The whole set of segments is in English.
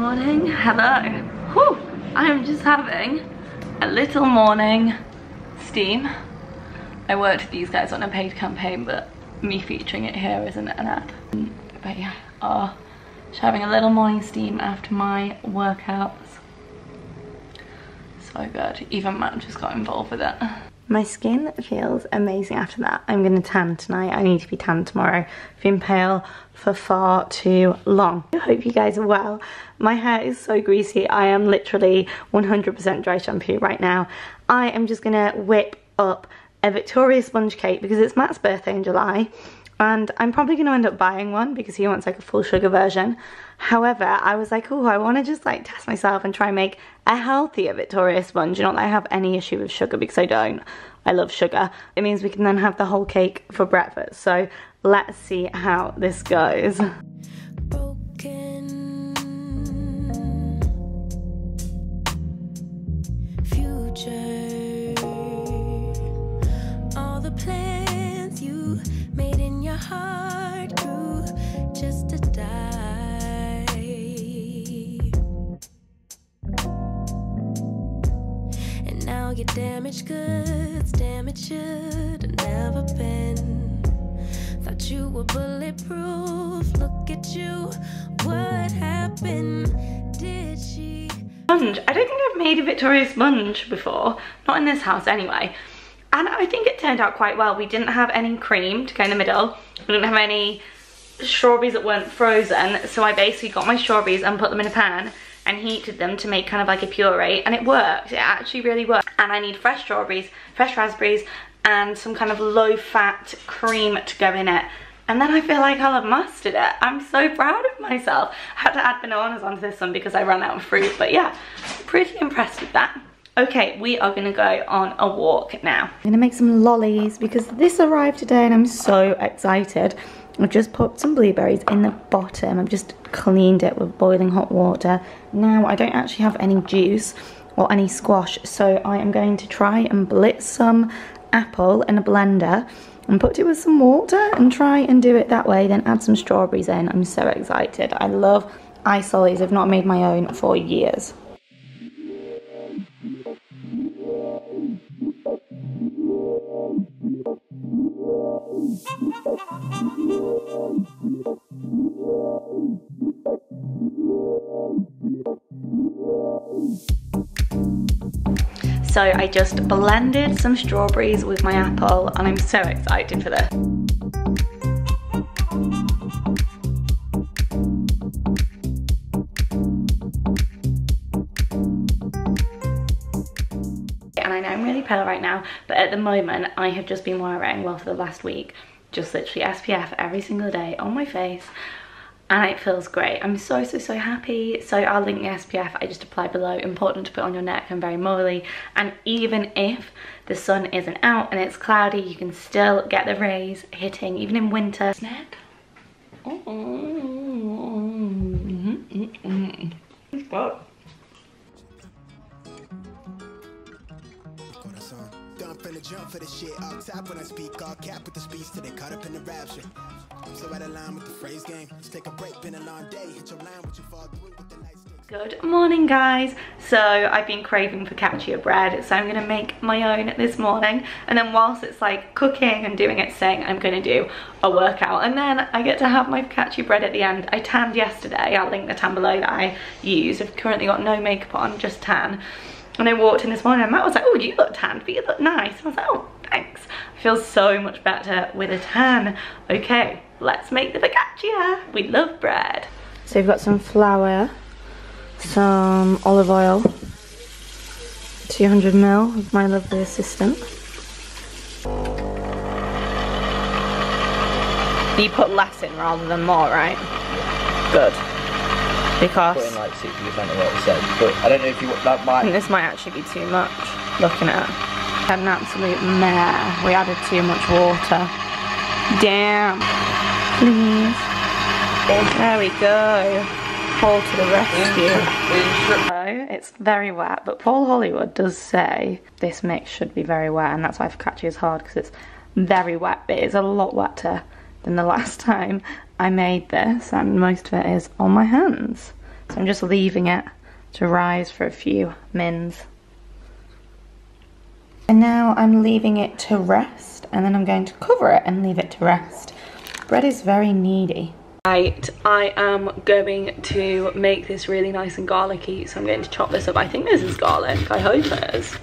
Morning, hello. Whew, I'm just having a little morning steam. I worked with these guys on a paid campaign, but me featuring it here isn't an ad. But yeah, just having a little morning steam after my workouts. So good, even Matt just got involved with it. My skin feels amazing after that. I'm gonna tan tonight. I need to be tan tomorrow. I've been pale for far too long. I hope you guys are well. My hair is so greasy. I am literally 100% dry shampoo right now. I am just gonna whip up a Victoria sponge cake because it's Matt's birthday in July. And I'm probably gonna end up buying one because he wants like a full sugar version. However, I was like, oh, I wanna just like test myself and try and make a healthier Victoria sponge. Not that I have any issue with sugar because I don't. I love sugar. It means we can then have the whole cake for breakfast. So let's see how this goes. Broken future, all the plans you made in your heart grew just to die. And now your damaged goods, damage should have never been. Thought you were bulletproof, look at you, what happened, did she? Sponge, I don't think I've made a Victoria sponge before, not in this house anyway. And I think it turned out quite well. We didn't have any cream to go in the middle. We didn't have any strawberries that weren't frozen. So I basically got my strawberries and put them in a pan and heated them to make kind of like a puree. And it worked. It actually really worked. And I need fresh strawberries, fresh raspberries, and some kind of low-fat cream to go in it. And then I feel like I'll have mastered it. I'm so proud of myself. I had to add bananas onto this one because I ran out of fruit. But yeah, pretty impressed with that. Okay, we are gonna go on a walk now. I'm gonna make some lollies because this arrived today and I'm so excited. I've just popped some blueberries in the bottom. I've just cleaned it with boiling hot water. Now I don't actually have any juice or any squash, so I am going to try and blitz some apple in a blender and put it with some water and try and do it that way, then add some strawberries in. I'm so excited. I love ice lollies. I've not made my own for years. So I just blended some strawberries with my apple and I'm so excited for this. Right now, but at the moment I have just been wearing, well, for the last week, just literally SPF every single day on my face, and it feels great. I'm so happy. So I'll link the SPF I just applied below. Important to put on your neck and very morally, and even if the sun isn't out and it's cloudy, you can still get the rays hitting even in winter. Snack. What? Jump for the shit up top when I speak, all cap with the speech till they caught up in the rapture. So out of line with the phrase game. Let's take a break, been a long day. Hit your line, what you fall through with the light sticks. Good morning, guys. So I've been craving focaccia bread, so I'm gonna make my own this morning. And then whilst it's like cooking and doing its thing, I'm gonna do a workout. And then I get to have my focaccia bread at the end. I tanned yesterday. I'll link the tan below that I use. I've currently got no makeup on, just tan. And I walked in this morning and Matt was like, oh, you look tanned, but you look nice. And I was like, oh, thanks. I feel so much better with a tan. Okay, let's make the focaccia. We love bread. So we've got some flour, some olive oil, 200 ml with my lovely assistant. You put less in rather than more, right? Good. Because put in like 60% of what it said, but I don't know if you that might. This might actually be too much. Looking at it. An absolute mare. We added too much water. Damn. Please. There we go. Paul to the rescue. So it's very wet, but Paul Hollywood does say this mix should be very wet, and that's why focaccia is hard, because it's very wet, but it's a lot wetter than the last time I made this, and most of it is on my hands. So I'm just leaving it to rise for a few mins. And now I'm leaving it to rest, and then I'm going to cover it and leave it to rest. Bread is very needy. Right, I am going to make this really nice and garlicky, so I'm going to chop this up. I think this is garlic, I hope it is.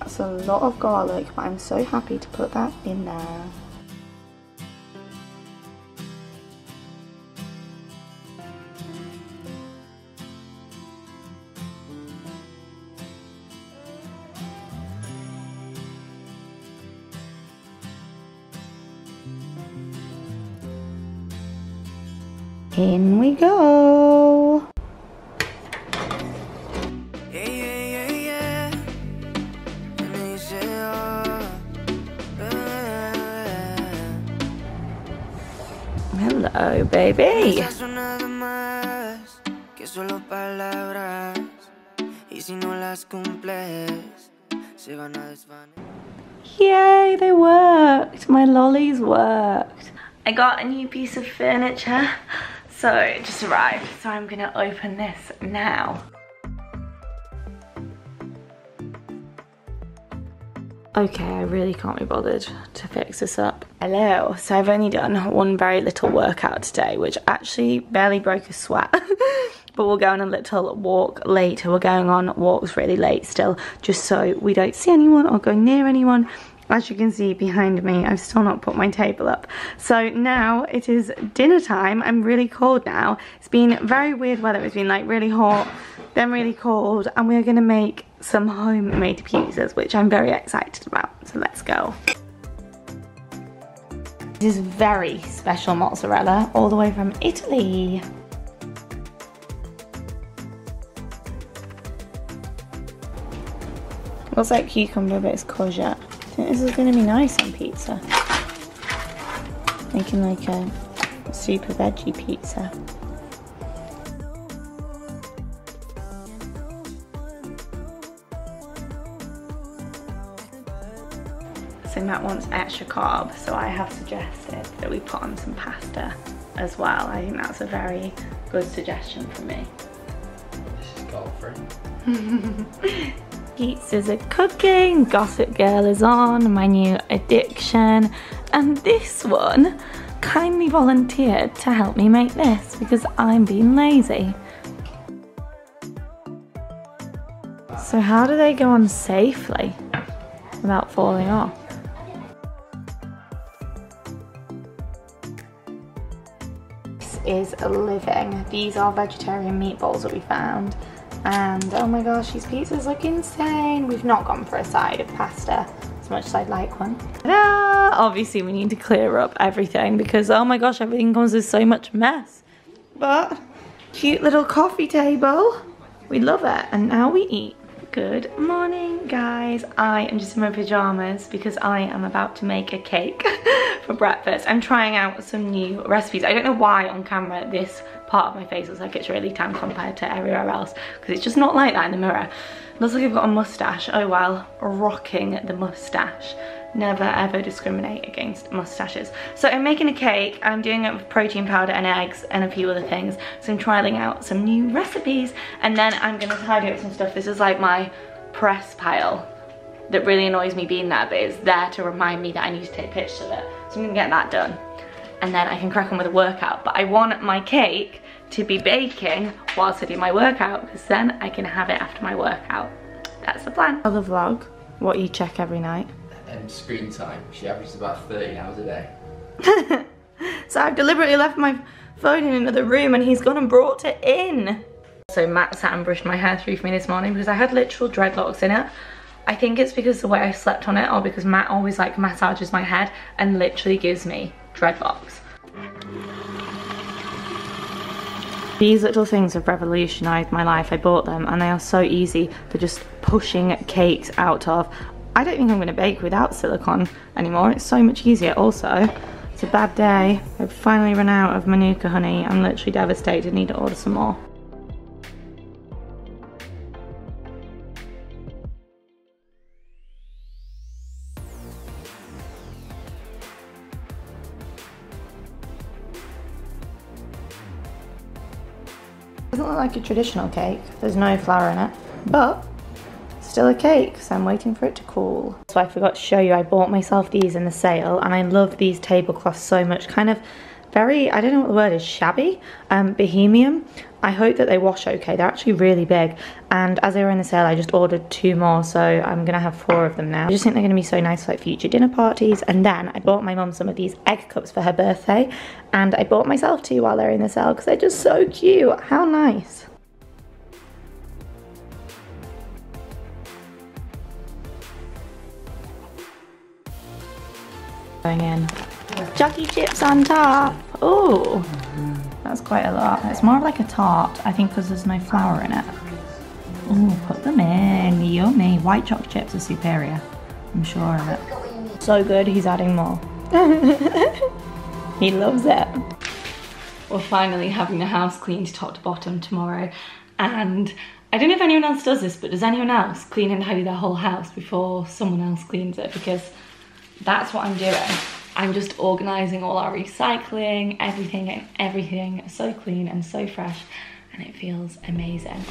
That's a lot of garlic, but I'm so happy to put that in there. In we go. Hello, baby. Que solo palabras y si no las cumples se van a desvanecer. Yay, they worked. My lollies worked. I got a new piece of furniture. So it just arrived, so I'm gonna open this now. Okay, I really can't be bothered to fix this up. Hello, so I've only done one very little workout today, which actually barely broke a sweat. But we'll go on a little walk later. We're going on walks really late still, just so we don't see anyone or go near anyone. As you can see behind me, I've still not put my table up. So now it is dinner time. I'm really cold now. It's been very weird weather. It's been like really hot, then really cold. And we're gonna make some homemade pizzas, which I'm very excited about. So let's go. This is very special mozzarella, all the way from Italy. Looks like cucumber, but it's courgette. This is going to be nice on pizza. Making like a super veggie pizza. So Matt wants extra carb, so I have suggested that we put on some pasta as well. I think that's a very good suggestion for me. This is carb-free. Pizzas are cooking, Gossip Girl is on, my new addiction, and this one kindly volunteered to help me make this because I'm being lazy. So how do they go on safely without falling off? This is a living. These are vegetarian meatballs that we found. And oh my gosh, these pizzas look insane. We've not gone for a side of pasta as much as I'd like one. Ta-da! Obviously we need to clear up everything because oh my gosh, everything comes with so much mess. But cute little coffee table, we love it. And now we eat. Good morning, guys. I am just in my pajamas because I am about to make a cake for breakfast. I'm trying out some new recipes. I don't know why on camera this part of my face looks like it's really tan compared to everywhere else, because it's just not like that in the mirror. Looks like I've got a mustache. Oh well, rocking the mustache. Never ever discriminate against mustaches. So I'm making a cake. I'm doing it with protein powder and eggs and a few other things. So I'm trialing out some new recipes, and then I'm gonna tidy up some stuff. This is like my press pile that really annoys me being there, but it's there to remind me that I need to take pictures of it. So I'm gonna get that done, and then I can crack on with a workout. But I want my cake to be baking whilst I do my workout, because then I can have it after my workout. That's the plan. I love the vlog, what you check every night. And screen time, she averages about 13 hours a day. So I've deliberately left my phone in another room and he's gone and brought it in. So Matt sat and brushed my hair through for me this morning because I had literal dreadlocks in it. I think it's because the way I slept on it, or because Matt always like massages my head and literally gives me dreadlocks. These little things have revolutionized my life. I bought them and they are so easy for just pushing cakes out of. I don't think I'm going to bake without silicone anymore. It's so much easier also. It's a bad day. I've finally run out of Manuka honey. I'm literally devastated. I need to order some more. Doesn't look like a traditional cake. There's no flour in it, but still a cake, so I'm waiting for it to cool. So I forgot to show you, I bought myself these in the sale, and I love these tablecloths so much. Kind of very, I don't know what the word is, shabby, bohemian. I hope that they wash okay. They're actually really big, and as they were in the sale, I just ordered 2 more, so I'm gonna have 4 of them now. I just think they're gonna be so nice for like future dinner parties. And then I bought my mum some of these egg cups for her birthday, and I bought myself 2 while they're in the sale because they're just so cute. How nice. Going in. Jackie chips on top. Oh, that's quite a lot. It's more of like a tart, I think, because there's no flour in it. Oh, put them in. Yummy. White chocolate chips are superior. I'm sure of it. So good, he's adding more. He loves it. We're finally having the house cleaned top to bottom tomorrow. And I don't know if anyone else does this, but does anyone else clean and tidy their whole house before someone else cleans it? Because that's what I'm doing. I'm just organising all our recycling, everything, so clean and so fresh, and it feels amazing.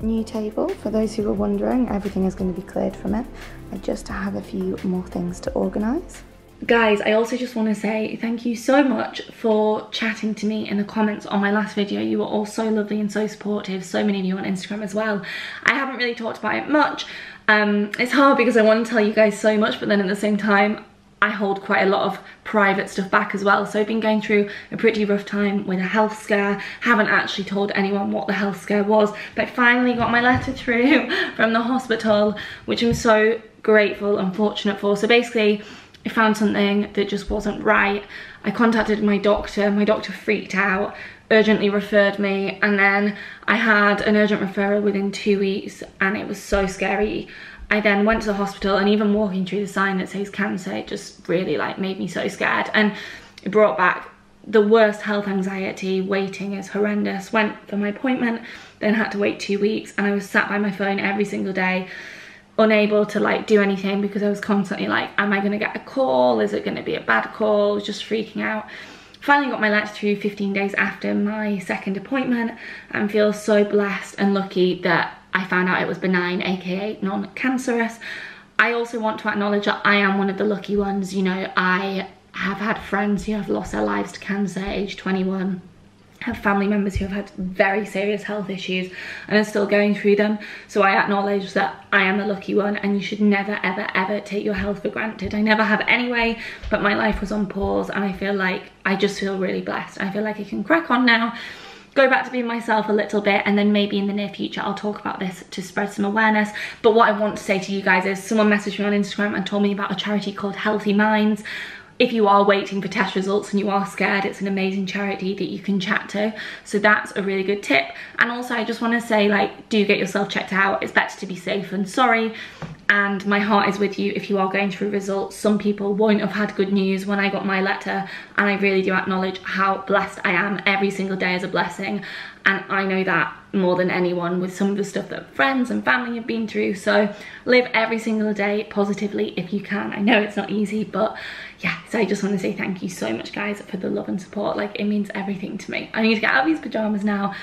New table, for those who were wondering, everything is going to be cleared from it. I just have a few more things to organise. Guys, I also just want to say thank you so much for chatting to me in the comments on my last video. You were all so lovely and so supportive, so many of you on Instagram as well. I haven't really talked about it much. It's hard because I want to tell you guys so much, but then at the same time, I hold quite a lot of private stuff back as well. So I've been going through a pretty rough time with a health scare. Haven't actually told anyone what the health scare was, but I finally got my letter through from the hospital, which I'm so grateful and fortunate for. So basically, I found something that just wasn't right. I contacted my doctor freaked out, urgently referred me, and then I had an urgent referral within 2 weeks, and it was so scary. I then went to the hospital, and even walking through the sign that says cancer, it just really like made me so scared, and it brought back the worst health anxiety. Waiting is horrendous. Went for my appointment, then had to wait 2 weeks, and I was sat by my phone every single day, unable to like do anything because I was constantly like, am I gonna get a call? Is it gonna be a bad call? I was just freaking out. Finally got my letter through 15 days after my second appointment, and feel so blessed and lucky that I found out it was benign, aka non-cancerous. I also want to acknowledge that I am one of the lucky ones. You know, I have had friends who have lost their lives to cancer at age 21. Have family members who have had very serious health issues and are still going through them. So I acknowledge that I am the lucky one, and you should never, ever, ever take your health for granted. I never have anyway, but my life was on pause, and I feel like I just feel really blessed. I feel like I can crack on now, go back to being myself a little bit, and then maybe in the near future I'll talk about this to spread some awareness. But what I want to say to you guys is someone messaged me on Instagram and told me about a charity called Healthy Minds. If you are waiting for test results and you are scared, it's an amazing charity that you can chat to. So that's a really good tip. And also I just want to say, like, do get yourself checked out. It's better to be safe than sorry. And my heart is with you if you are going through results. Some people won't have had good news. When I got my letter, and I really do acknowledge how blessed I am. Every single day is a blessing. And I know that more than anyone with some of the stuff that friends and family have been through. So live every single day positively if you can. I know it's not easy, but yeah. So I just want to say thank you so much, guys, for the love and support. Like, it means everything to me. I need to get out of these pajamas now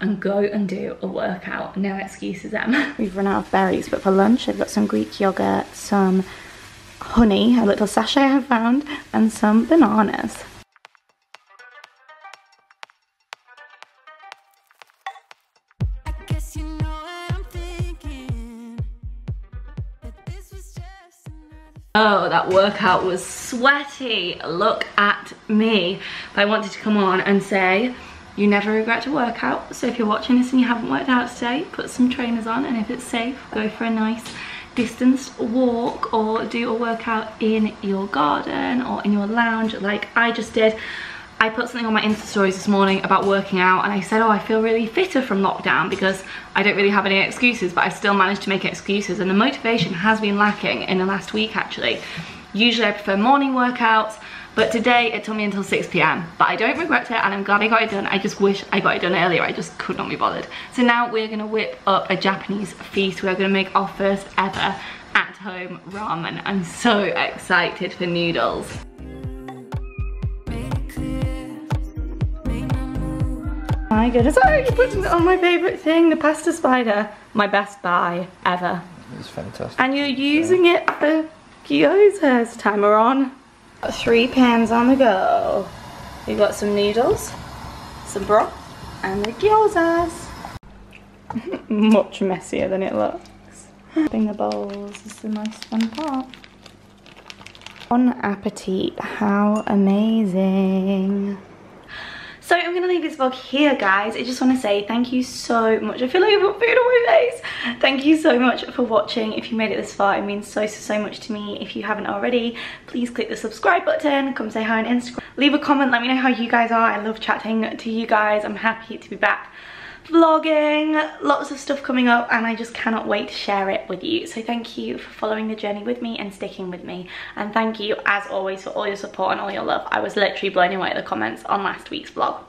and go and do a workout. No excuses, Em. We've run out of berries, but for lunch I've got some Greek yogurt, some honey, a little sachet I found, and some bananas. Oh, that workout was sweaty. Look at me. But I wanted to come on and say, you never regret a workout. So if you're watching this and you haven't worked out today, put some trainers on, and if it's safe, go for a nice distanced walk or do a workout in your garden or in your lounge like I just did. I put something on my Insta stories this morning about working out, and I said, oh, I feel really fitter from lockdown because I don't really have any excuses, but I still managed to make excuses, and the motivation has been lacking in the last week actually. Usually I prefer morning workouts, but today it took me until 6 p.m. But I don't regret it, and I'm glad I got it done. I just wish I got it done earlier. I just could not be bothered. So now we're gonna whip up a Japanese feast. We're gonna make our first ever at-home ramen. I'm so excited for noodles. My goodness, I actually put it on my favourite thing, the pasta spider. My best buy ever. It's fantastic. And you're using it for gyoza's timer on. Got 3 pans on the go. We've got some noodles, some broth, and the gyozas. Much messier than it looks. Finger bowls is the most fun part. Bon appetit, how amazing. So I'm gonna leave this vlog here, guys. I just wanna say thank you so much. I feel like I've got food on my face. Thank you so much for watching. If you made it this far, it means so, so, so much to me. If you haven't already, please click the subscribe button. Come say hi on Instagram. Leave a comment, let me know how you guys are. I love chatting to you guys. I'm happy to be back vlogging. Lots of stuff coming up and I just cannot wait to share it with you. So thank you for following the journey with me and sticking with me, and thank you as always for all your support and all your love. I was literally blown away at the comments on last week's vlog.